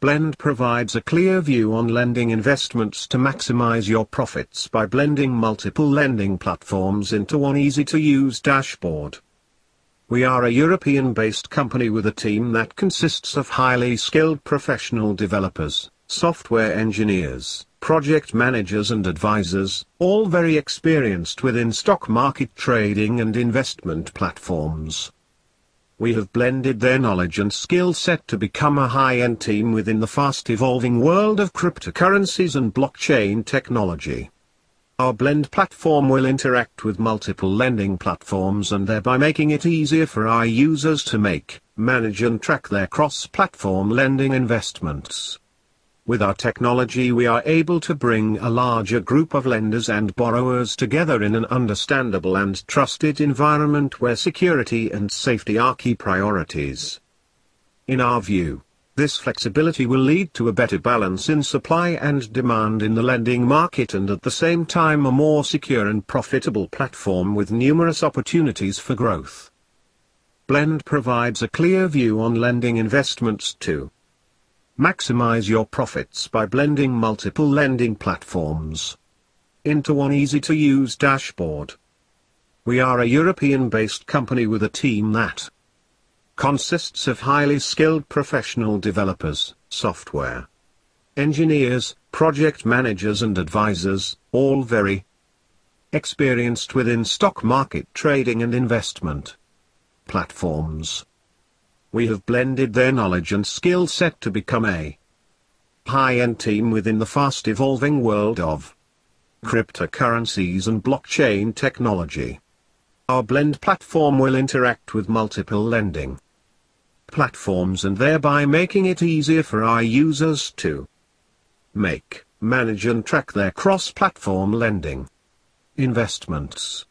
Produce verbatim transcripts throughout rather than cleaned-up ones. Blend provides a clear view on lending investments to maximize your profits by blending multiple lending platforms into one easy-to-use dashboard. We are a European-based company with a team that consists of highly skilled professional developers, software engineers, project managers and advisors, all very experienced within stock market trading and investment platforms. We have blended their knowledge and skill set to become a high-end team within the fast-evolving world of cryptocurrencies and blockchain technology. Our Blend platform will interact with multiple lending platforms and thereby making it easier for our users to make, manage and track their cross-platform lending investments. With our technology, we are able to bring a larger group of lenders and borrowers together in an understandable and trusted environment where security and safety are key priorities. In our view, this flexibility will lead to a better balance in supply and demand in the lending market, and at the same time a more secure and profitable platform with numerous opportunities for growth. Blend provides a clear view on lending investments too. Maximize your profits by blending multiple lending platforms into one easy-to-use dashboard. We are a European-based company with a team that consists of highly skilled professional developers, software engineers, project managers and advisors, all very experienced within stock market trading and investment platforms. We have blended their knowledge and skill set to become a high-end team within the fast-evolving world of cryptocurrencies and blockchain technology. Our Blend platform will interact with multiple lending platforms and thereby making it easier for our users to make, manage and track their cross-platform lending investments.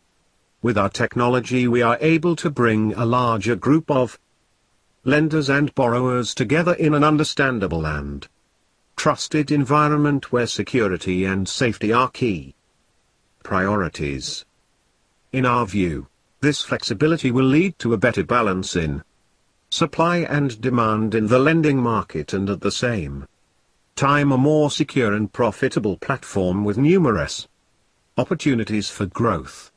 With our technology, we are able to bring a larger group of lenders and borrowers together in an understandable and trusted environment where security and safety are key priorities. In our view, this flexibility will lead to a better balance in supply and demand in the lending market, and at the same time a more secure and profitable platform with numerous opportunities for growth.